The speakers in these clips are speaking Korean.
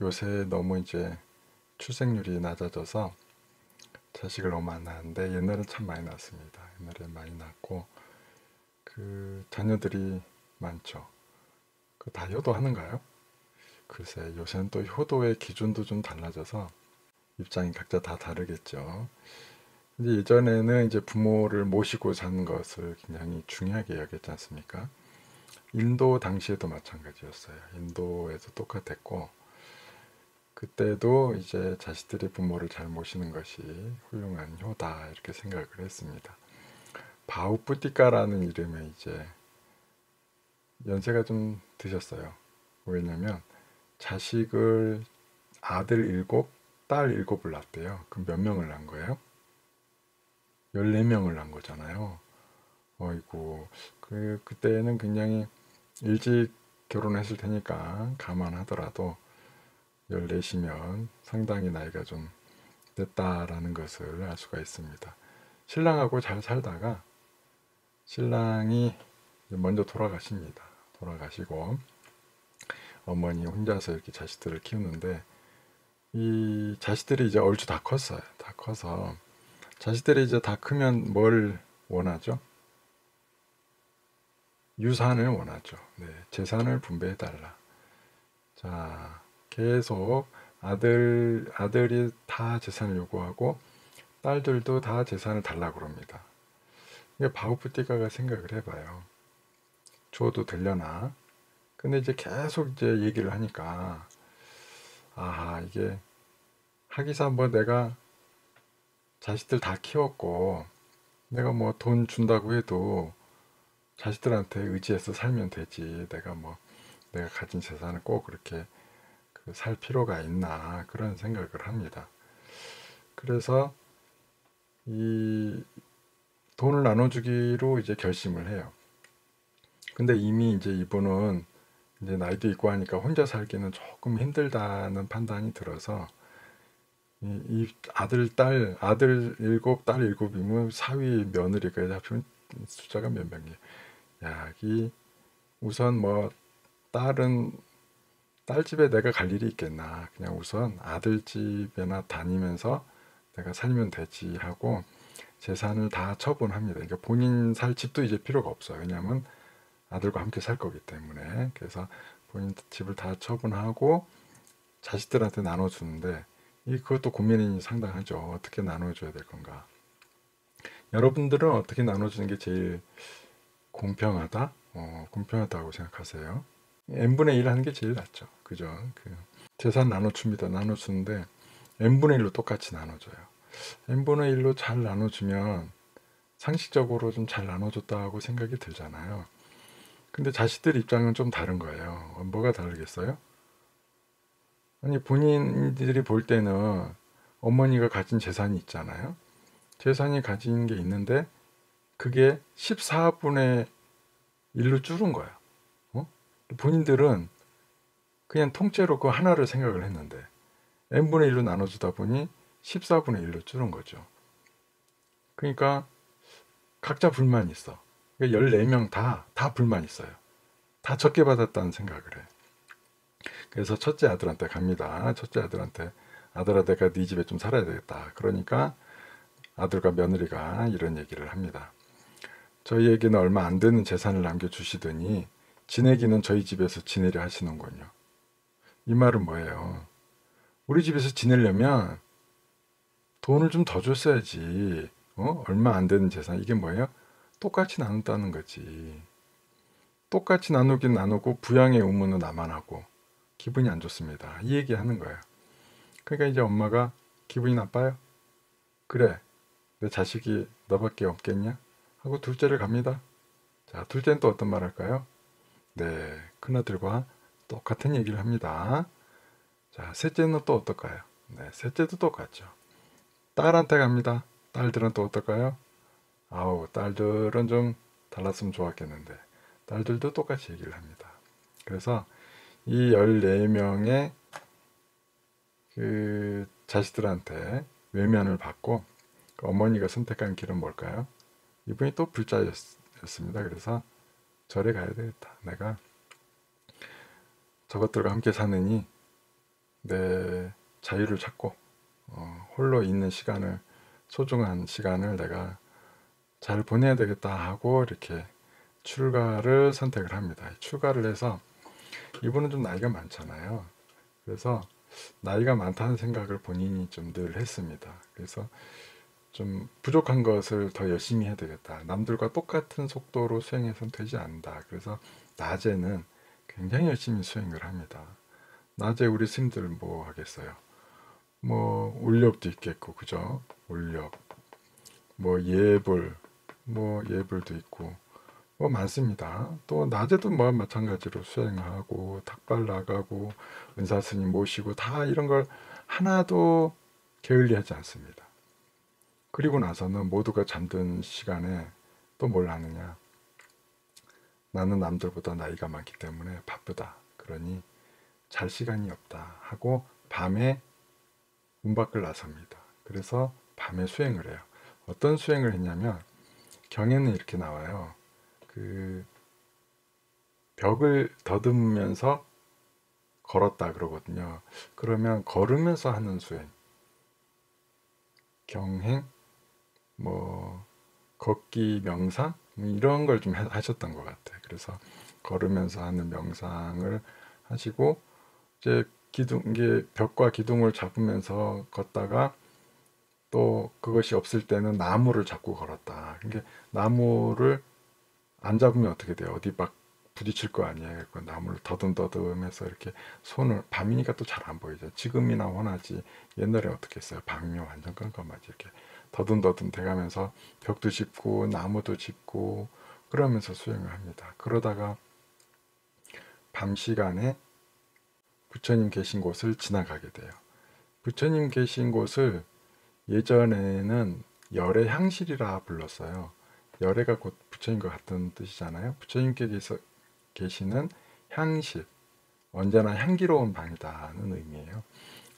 요새 너무 이제 출생률이 낮아져서 자식을 너무 안 낳는데, 옛날에 참 많이 낳습니다. 옛날에 많이 낳고 그 자녀들이 많죠. 그 다 효도하는가요? 글쎄, 요새는 또 효도의 기준도 좀 달라져서 입장이 각자 다 다르겠죠. 근데 예전에는 이제 부모를 모시고 사는 것을 굉장히 중요하게 여겼지 않습니까? 인도 당시에도 마찬가지였어요. 인도에도 똑같았고, 그때도 이제 자식들이 부모를 잘 모시는 것이 훌륭한 효다, 이렇게 생각을 했습니다. 바우프티카라는 이름에 이제 연세가 좀 드셨어요. 왜냐면 자식을 아들 7, 딸 7을 낳았대요. 그럼 몇 명을 낳은 거예요? 14명을 낳은 거잖아요. 어이고, 그때는 굉장히 일찍 결혼했을 테니까 감안하더라도 14시면 상당히 나이가 좀 됐다라는 것을 알 수가 있습니다. 신랑하고 잘 살다가 신랑이 먼저 돌아가십니다. 돌아가시고 어머니 혼자서 이렇게 자식들을 키우는데, 이 자식들이 이제 얼추 다 컸어요. 다 커서, 자식들이 이제 다 크면 뭘 원하죠? 유산을 원하죠. 네, 재산을 분배해 달라. 자, 계속 아들이 다 재산을 요구하고 딸들도 다 재산을 달라고 그럽니다. 바우프티카가 생각을 해봐요. 줘도 되려나? 근데 이제 계속 이제 얘기를 하니까, 아하, 이게 하기사 뭐 내가 자식들 다 키웠고 내가 뭐 돈 준다고 해도 자식들한테 의지해서 살면 되지, 내가 가진 재산을 꼭 그렇게 살 필요가 있나, 그런 생각을 합니다. 그래서 이 돈을 나눠주기로 이제 결심을 해요. 근데 이미 이제 이분은 이제 나이도 있고 하니까 혼자 살기는 조금 힘들다는 판단이 들어서, 이 아들 7, 딸 7이면 사위 며느리까지 합치면 숫자가 몇 명이에요. 야, 이 우선 뭐 딸 집에 내가 갈 일이 있겠나, 그냥 우선 아들 집에나 다니면서 내가 살면 되지 하고 재산을 다 처분합니다. 그러니까 본인 살 집도 이제 필요가 없어요. 왜냐하면 아들과 함께 살 거기 때문에. 그래서 본인 집을 다 처분하고 자식들한테 나눠주는데, 그것도 고민이 상당하죠. 어떻게 나눠줘야 될 건가. 여러분들은 어떻게 나눠주는 게 제일 공평하다? 공평하다고 생각하세요? n분의 1 하는 게 제일 낫죠. 그죠? 재산 나눠줍니다. 나눠주는데 n분의 1로 똑같이 나눠줘요. n분의 1로 잘 나눠주면 상식적으로 좀 잘 나눠줬다고 생각이 들잖아요. 근데 자식들 입장은 좀 다른 거예요. 뭐가 다르겠어요? 아니, 본인들이 볼 때는 어머니가 가진 재산이 있잖아요. 재산이 가진 게 있는데 그게 14분의 1로 줄은 거예요. 본인들은 그냥 통째로 그 하나를 생각을 했는데 n분의 1로 나눠주다 보니 14분의 1로 줄은 거죠. 그러니까 각자 불만이 있어. 14명 다 불만이 있어요. 다 적게 받았다는 생각을 해. 그래서 첫째 아들한테 갑니다. 첫째 아들한테, 아들아, 내가 네 집에 좀 살아야 되겠다. 그러니까 아들과 며느리가 이런 얘기를 합니다. 저희에게는 얼마 안 되는 재산을 남겨주시더니 지내기는 저희 집에서 지내려 하시는군요. 이 말은 뭐예요? 우리 집에서 지내려면 돈을 좀 더 줬어야지. 얼마 안 되는 재산, 이게 뭐예요? 똑같이 나눈다는 거지. 똑같이 나누긴 나누고 부양의 의무는 나만 하고 기분이 안 좋습니다. 이 얘기하는 거예요. 그러니까 이제 엄마가 기분이 나빠요. 그래, 내 자식이 너밖에 없겠냐? 하고 둘째를 갑니다. 자, 둘째는 또 어떤 말 할까요? 네, 큰아들과 똑같은 얘기를 합니다. 자, 셋째는 또 어떨까요? 네, 셋째도 똑같죠. 딸한테 갑니다. 딸들은 또 어떨까요? 아우, 딸들은 좀 달랐으면 좋았겠는데. 딸들도 똑같이 얘기를 합니다. 그래서 이 14명의 그 자식들한테 외면을 받고, 어머니가 선택한 길은 뭘까요? 이분이 또 불자였습니다. 그래서 절에 가야 되겠다. 내가 저것들과 함께 사느니 내 자유를 찾고 홀로 있는 시간을, 소중한 시간을 내가 잘 보내야 되겠다 하고 이렇게 출가를 선택을 합니다. 출가를 해서 이분은 좀 나이가 많잖아요. 그래서 나이가 많다는 생각을 본인이 좀 늘 했습니다. 그래서 좀 부족한 것을 더 열심히 해야 되겠다. 남들과 똑같은 속도로 수행해서는 되지 않는다. 그래서 낮에는 굉장히 열심히 수행을 합니다. 낮에 우리 스님들 뭐 하겠어요? 뭐 울렵도 있겠고, 그죠? 울렵, 뭐 예불, 뭐 예불도 있고, 뭐 많습니다. 또 낮에도 뭐 마찬가지로 수행하고 탁발 나가고 은사스님 모시고 다 이런 걸 하나도 게을리하지 않습니다. 그리고 나서는 모두가 잠든 시간에 또 뭘 하느냐, 나는 남들보다 나이가 많기 때문에 바쁘다, 그러니 잘 시간이 없다 하고 밤에 문 밖을 나섭니다. 그래서 밤에 수행을 해요. 어떤 수행을 했냐면 경에는 이렇게 나와요. 그 벽을 더듬으면서 걸었다 그러거든요. 그러면 걸으면서 하는 수행, 경행, 뭐 걷기 명상 이런 걸 좀 하셨던 것 같아요. 그래서 걸으면서 하는 명상을 하시고, 이제 기둥, 벽과 기둥을 잡으면서 걷다가 또 그것이 없을 때는 나무를 잡고 걸었다. 그러니까 나무를 안 잡으면 어떻게 돼요? 어디 막 부딪힐 거 아니에요. 그 나무를 더듬더듬해서 이렇게 손을, 밤이니까 또 잘 안 보이죠. 지금이나 원하지 옛날에 어떻게 했어요? 밤이면 완전 깜깜하지. 이렇게 더듬더듬 대가면서 벽도 짚고 나무도 짚고 그러면서 수행을 합니다. 그러다가 밤 시간에 부처님 계신 곳을 지나가게 돼요. 부처님 계신 곳을 예전에는 열의 향실이라 불렀어요. 열애가 곧 부처님과 같은 뜻이잖아요. 부처님께서 계시는 향실, 언제나 향기로운 방이다는 의미예요.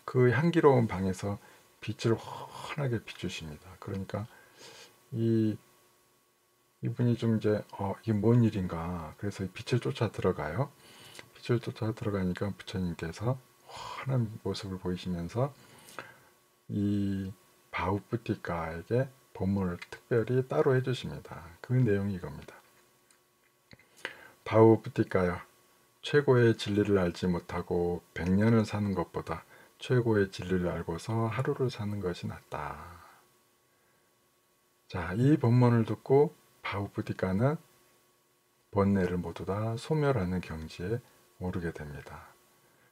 그 향기로운 방에서 빛을 환하게 비추십니다. 그러니까 이분이 좀 이제 이게 뭔 일인가, 그래서 빛을 쫓아 들어가요. 빛을 쫓아 들어가니까 부처님께서 환한 모습을 보이시면서 이 바우프티카에게 법문을 특별히 따로 해주십니다. 그 내용이 이겁니다. 바우프티카야, 최고의 진리를 알지 못하고 100년을 사는 것보다 최고의 진리를 알고서 하루를 사는 것이 낫다. 자, 이 법문을 듣고 바우프티카는 번뇌를 모두 다 소멸하는 경지에 오르게 됩니다.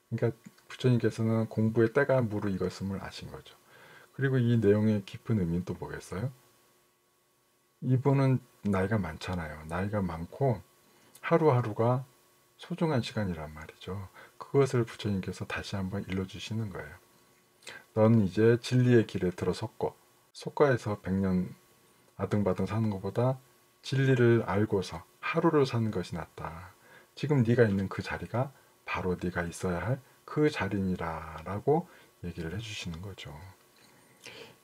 그러니까 부처님께서는 공부의 때가 무르익었음을 아신 거죠. 그리고 이 내용의 깊은 의미는 또 뭐겠어요? 이분은 나이가 많잖아요. 나이가 많고 하루하루가 소중한 시간이란 말이죠. 그것을 부처님께서 다시 한번 일러주시는 거예요. 넌 이제 진리의 길에 들어섰고, 속가에서 100년 아등바등 사는 것보다 진리를 알고서 하루를 사는 것이 낫다. 지금 네가 있는 그 자리가 바로 네가 있어야 할 그 자리니라 라고 얘기를 해주시는 거죠.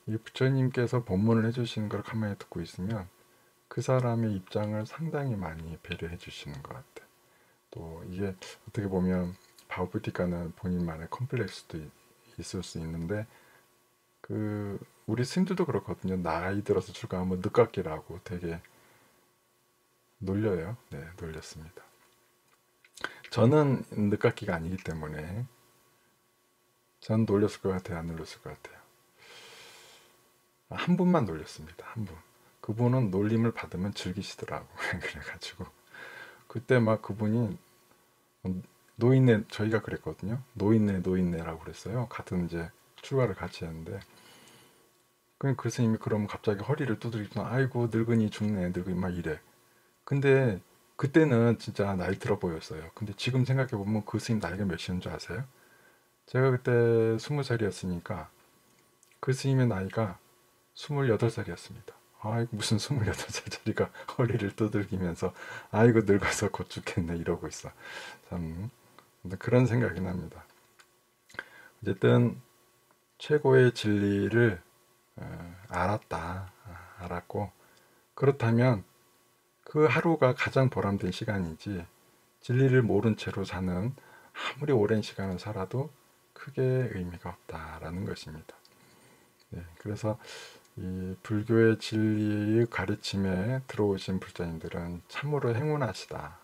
이 부처님께서 법문을 해주시는 걸 가만히 듣고 있으면 그 사람의 입장을 상당히 많이 배려해 주시는 것 같아요. 또 이게 어떻게 보면 바우프티카는 본인만의 컴플렉스도 있을 수 있는데, 그 우리 스님들도 그렇거든요. 나이 들어서 출가하면 늦깎이라고 되게 놀려요. 네, 놀렸습니다. 저는 늦깎이가 아니기 때문에 전 놀렸을 것 같아요, 안 놀렸을 것 같아요? 한 분만 놀렸습니다. 한 분. 그분은 놀림을 받으면 즐기시더라고. 그래가지고 그때 막 그분이 노인네, 저희가 그랬거든요. 노인네라고 그랬어요. 같은 이제 출가를 같이 했는데, 그럼 그 스님이 그럼 갑자기 허리를 두드리고, 아이고 늙은이 죽네 늙은이 막 이래. 근데 그때는 진짜 나이 들어 보였어요. 근데 지금 생각해 보면 그 스님 나이가 몇인 줄 아세요? 제가 그때 20살이었으니까 그 스님의 나이가 28살이었습니다. 아이고 무슨 28살짜리가 허리를 두들기면서 아이고 늙어서 곧 죽겠네 이러고 있어. 참 그런 생각이 납니다. 어쨌든 최고의 진리를 알았다. 알았고, 그렇다면 그 하루가 가장 보람된 시간이지, 진리를 모른 채로 사는 아무리 오랜 시간을 살아도 그 크게 의미가 없다라는 것입니다. 네, 그래서 이 불교의 진리의 가르침에 들어오신 불자님들은 참으로 행운하시다.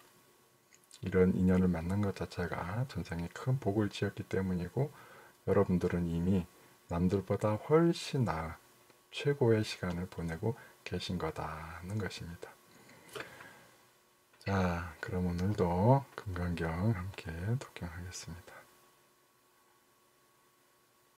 이런 인연을 만난 것 자체가 전생에 큰 복을 지었기 때문이고 여러분들은 이미 남들보다 훨씬 나은 최고의 시간을 보내고 계신 거다는 것입니다. 자, 그럼 오늘도 금강경 함께 독경하겠습니다.